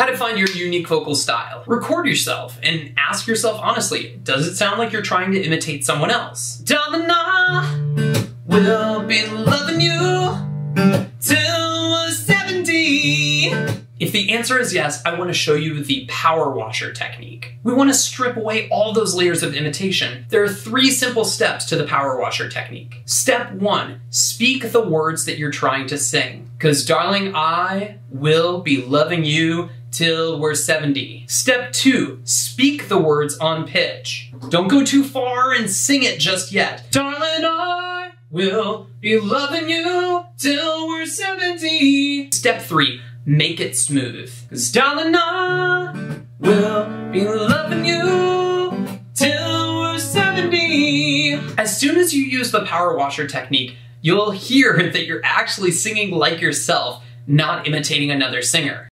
How to find your unique vocal style. Record yourself and ask yourself honestly, does it sound like you're trying to imitate someone else? Domina will be loving you till we're 70. If the answer is yes, I want to show you the power washer technique. We want to strip away all those layers of imitation. There are three simple steps to the power washer technique. Step one, speak the words that you're trying to sing. 'Cause darling, I will be loving you till we're 70. Step two, speak the words on pitch. Don't go too far and sing it just yet. Darling, I will be loving you till we're 70. Step three, make it smooth. 'Cause darling, I will be loving you till we're 70. As soon as you use the power washer technique, you'll hear that you're actually singing like yourself, not imitating another singer.